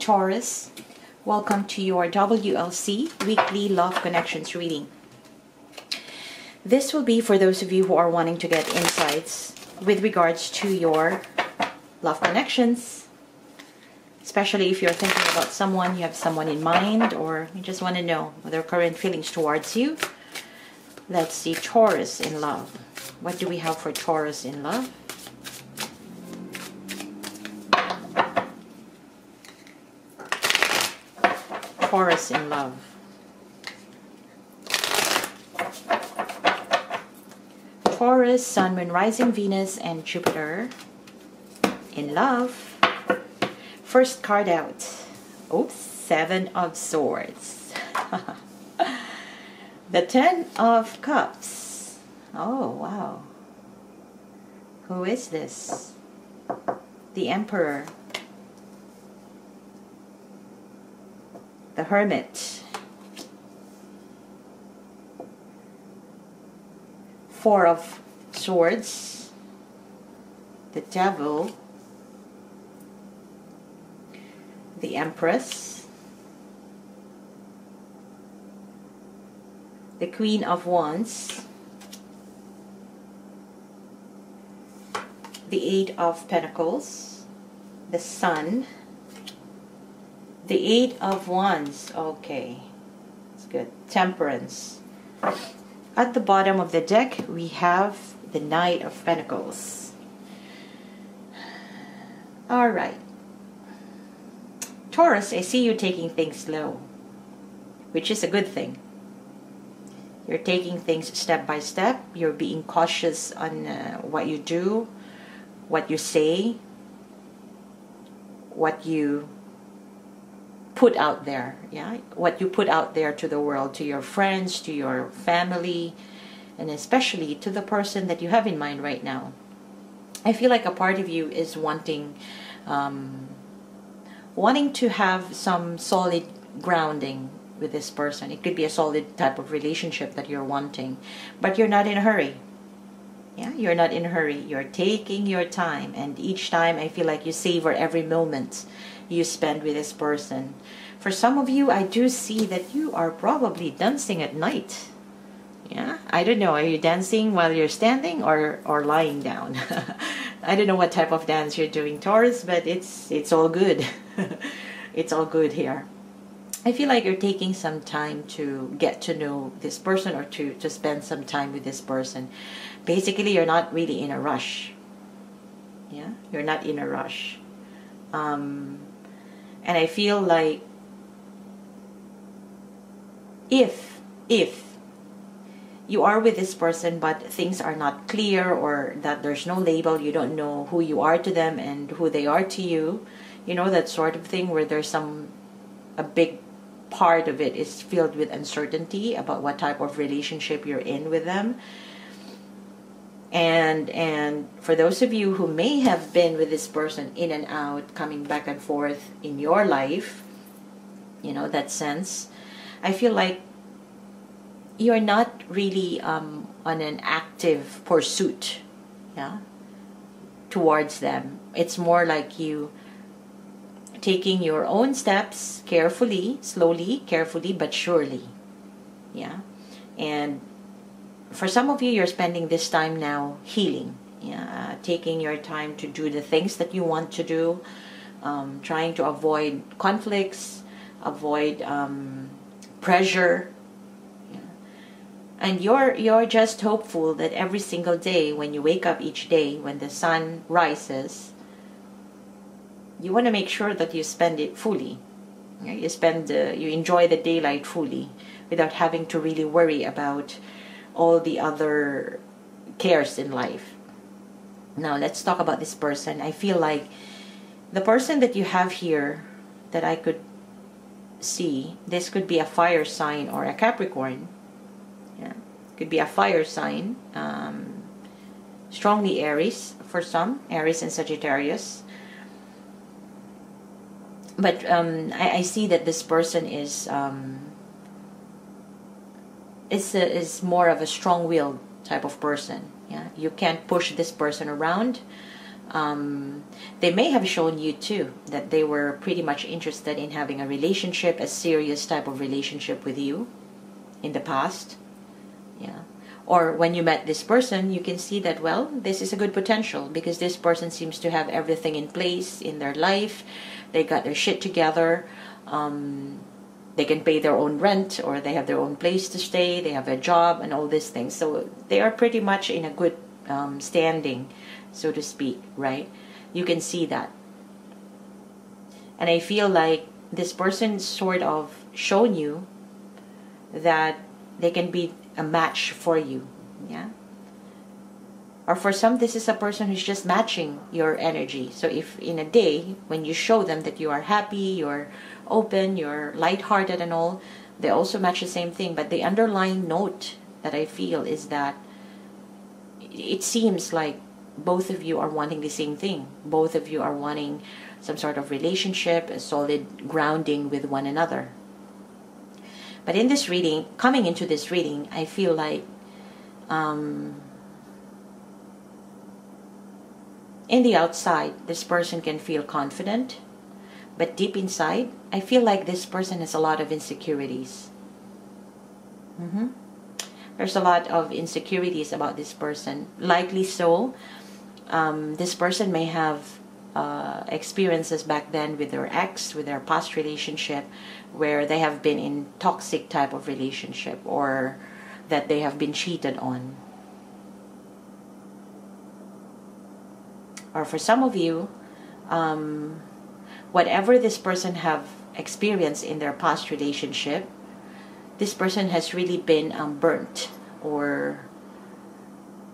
Taurus, welcome to your WLC Weekly Love Connections reading. This will be for those of you who are wanting to get insights with regards to your love connections, especially if you're thinking about someone, you have someone in mind, or you just want to know their current feelings towards you. Let's see, Taurus in love. What do we have for Taurus in love? Taurus in love. Taurus, Sun, Moon, Rising, Venus, and Jupiter in love. First card out. Oops, Seven of Swords. The Ten of Cups. Oh, wow. Who is this? The Emperor. The Hermit. Four of Swords. The Devil. The Empress. The Queen of Wands. The Eight of Pentacles. The Sun. The Eight of Wands. Okay, that's good. Temperance. At the bottom of the deck, we have the Knight of Pentacles. All right. Taurus, I see you taking things slow, which is a good thing. You're taking things step by step. You're being cautious on what you do, what you say, what you put out there, yeah? What you put out there to the world, to your friends, to your family, and especially to the person that you have in mind right now. I feel like a part of you is wanting to have some solid grounding with this person. It could be a solid type of relationship that you're wanting, but you're not in a hurry. Yeah, you're not in a hurry. You're taking your time, and each time I feel like you savor every moment you spend with this person. For some of you, I do see that you are probably dancing at night. Yeah, I don't know. Are you dancing while you're standing or lying down? I don't know what type of dance you're doing, Taurus, but it's all good. It's all good here. I feel like you're taking some time to get to know this person or to spend some time with this person. Basically, you're not really in a rush. Yeah, you're not in a rush. And I feel like if you are with this person but things are not clear, or that there's no label, you don't know who you are to them and who they are to you, you know, that sort of thing where there's a big part of it is filled with uncertainty about what type of relationship you're in with them. And for those of you who may have been with this person in and out, coming back and forth in your life, you know, that sense, I feel like you're not really on an active pursuit, yeah, towards them. It's more like you taking your own steps carefully, slowly, carefully, but surely, yeah, and for some of you, you're spending this time now healing, yeah? Taking your time to do the things that you want to do, trying to avoid conflicts, avoid pressure, yeah? And you're just hopeful that every single day, when you wake up each day, when the sun rises, you want to make sure that you spend it fully, yeah? You enjoy the daylight fully without having to really worry about all the other cares in life. Now let's talk about this person. I feel like the person that you have here that I could see, this could be a fire sign or a Capricorn. Yeah, could be a fire sign, strongly Aries for some, Aries and Sagittarius. But I see that this person is more of a strong-willed type of person. Yeah, you can't push this person around. They may have shown you too that they were pretty much interested in having a relationship, a serious type of relationship with you in the past. Yeah. Or when you met this person, you can see that, well, this is a good potential because this person seems to have everything in place in their life. They got their shit together. They can pay their own rent, or they have their own place to stay. They have a job and all these things. So they are pretty much in a good standing, so to speak, right? You can see that. And I feel like this person sort of shown you that they can be a match for you, yeah? Or for some, this is a person who's just matching your energy. So if in a day, when you show them that you are happy, you're open, you're lighthearted and all, they also match the same thing. But the underlying note that I feel is that it seems like both of you are wanting the same thing. Both of you are wanting some sort of relationship, a solid grounding with one another. But in this reading, coming into this reading, I feel like in the outside, this person can feel confident. But deep inside, I feel like this person has a lot of insecurities. Mm-hmm. There's a lot of insecurities about this person. Likely so, this person may have experiences back then with their ex, with their past relationship, where they have been in toxic type of relationship, or that they have been cheated on. Or for some of you, whatever this person have experienced in their past relationship, this person has really been burnt, or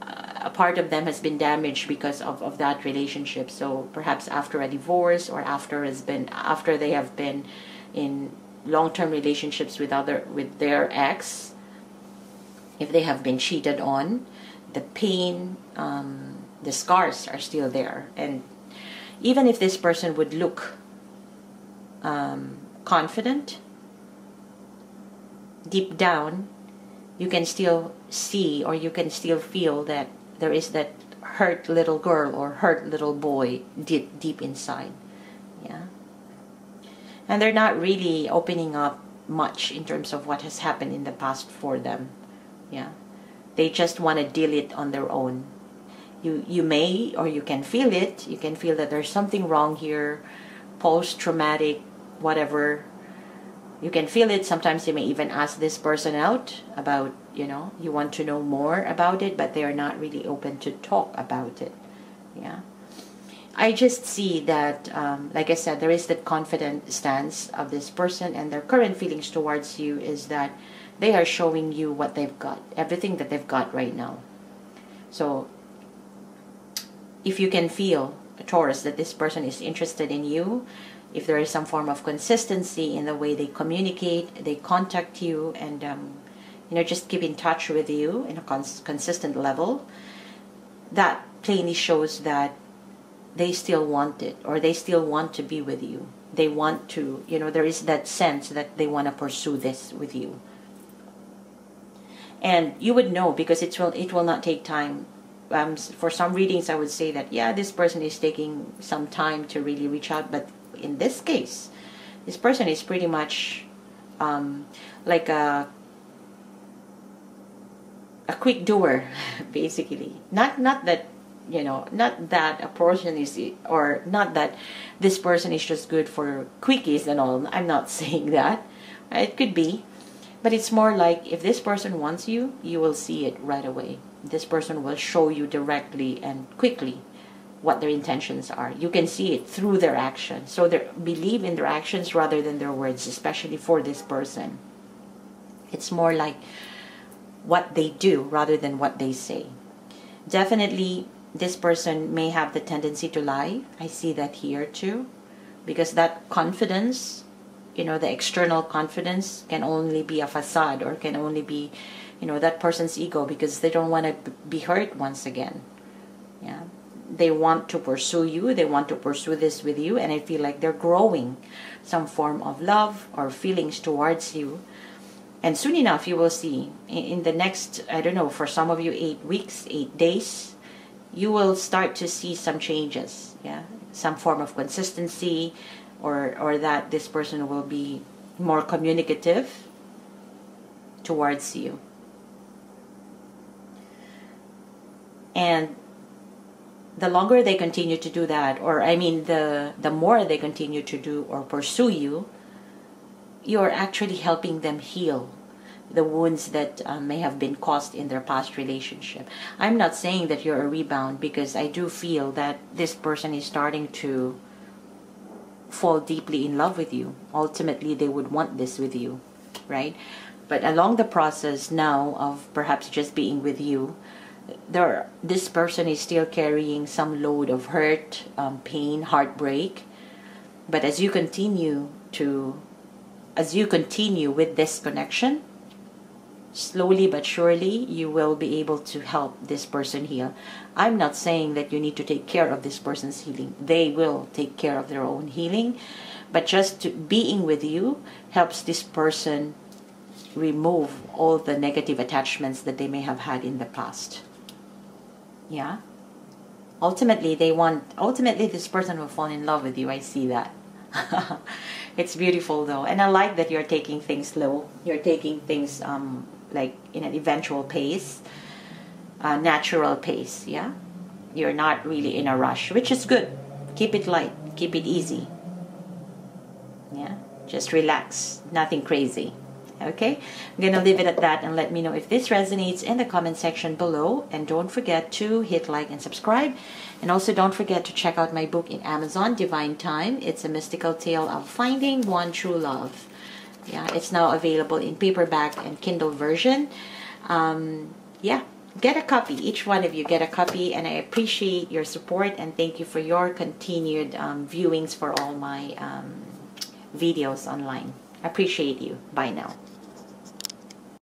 a part of them has been damaged because of that relationship. So perhaps after a divorce, or after they have been in long-term relationships with their ex, if they have been cheated on, the pain, the scars are still there. And even if this person would look confident, deep down, you can still see, or you can still feel that there is that hurt little girl or hurt little boy deep inside. Yeah. And they're not really opening up much in terms of what has happened in the past for them. Yeah. They just want to deal it on their own. You may, or you can feel it. You can feel that there's something wrong here, post-traumatic, whatever. You can feel it. Sometimes you may even ask this person out about, you know, you want to know more about it, but they are not really open to talk about it. Yeah. I just see that, like I said, there is that confident stance of this person, and their current feelings towards you is that they are showing you what they've got, everything that they've got right now. So if you can feel, Taurus, that this person is interested in you, if there is some form of consistency in the way they communicate, they contact you, and you know, just keep in touch with you in a consistent level, that plainly shows that they still want it, or they still want to be with you. They want to, you know, there is that sense that they want to pursue this with you. And you would know, because it will not take time. For some readings, I would say that, yeah, this person is taking some time to really reach out, but in this case, this person is pretty much like a quick doer, basically. Not that, you know, not that a person is, or not that this person is just good for quickies and all. I'm not saying that. It could be. But it's more like, if this person wants you, you will see it right away. This person will show you directly and quickly what their intentions are. You can see it through their actions. So believe in their actions rather than their words, especially for this person. It's more like what they do rather than what they say. Definitely, this person may have the tendency to lie. I see that here too, because that confidence, you know, the external confidence can only be a facade, or can only be, you know, that person's ego, because they don't want to be hurt once again. Yeah. They want to pursue you. They want to pursue this with you. And I feel like they're growing some form of love or feelings towards you. And soon enough, you will see in the next, I don't know, for some of you, 8 weeks, 8 days, you will start to see some changes, yeah, some form of consistency, or that this person will be more communicative towards you. And the longer they continue to do that, or I mean the more they continue to do or pursue you, you're actually helping them heal the wounds that may have been caused in their past relationship. I'm not saying that you're a rebound, because I do feel that this person is starting to fall deeply in love with you. Ultimately, they would want this with you, right? But along the process now of perhaps just being with you, this person is still carrying some load of hurt, pain, heartbreak. But as you continue with this connection, slowly but surely, you will be able to help this person heal. I'm not saying that you need to take care of this person's healing. They will take care of their own healing. But just being with you helps this person remove all the negative attachments that they may have had in the past. Yeah? Ultimately, this person will fall in love with you. I see that. It's beautiful, though. And I like that you're taking things slow. You're taking things like in an eventual pace, a natural pace, yeah? You're not really in a rush, which is good. Keep it light. Keep it easy. Yeah? Just relax. Nothing crazy. Okay, I'm going to leave it at that, and let me know if this resonates in the comment section below. And don't forget to hit like and subscribe. And also don't forget to check out my book in Amazon, Divine Time. It's a mystical tale of finding one true love. Yeah, it's now available in paperback and Kindle version. Yeah, get a copy. Each one of you get a copy, and I appreciate your support, and thank you for your continued viewings for all my videos online. I appreciate you. Bye now.